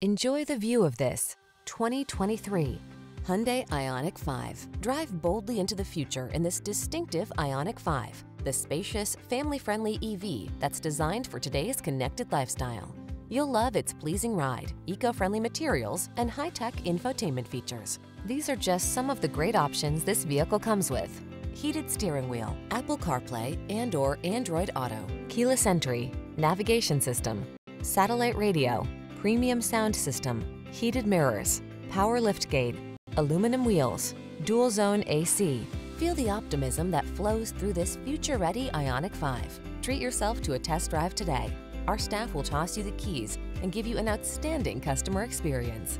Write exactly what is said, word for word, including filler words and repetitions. Enjoy the view of this twenty twenty-three Hyundai Ioniq five. Drive boldly into the future in this distinctive Ioniq five, the spacious, family-friendly E V that's designed for today's connected lifestyle. You'll love its pleasing ride, eco-friendly materials, and high-tech infotainment features. These are just some of the great options this vehicle comes with: heated steering wheel, Apple CarPlay and or Android Auto, keyless entry, navigation system, satellite radio, premium sound system, heated mirrors, power liftgate, aluminum wheels, dual zone A C. Feel the optimism that flows through this future-ready Ioniq five. Treat yourself to a test drive today. Our staff will toss you the keys and give you an outstanding customer experience.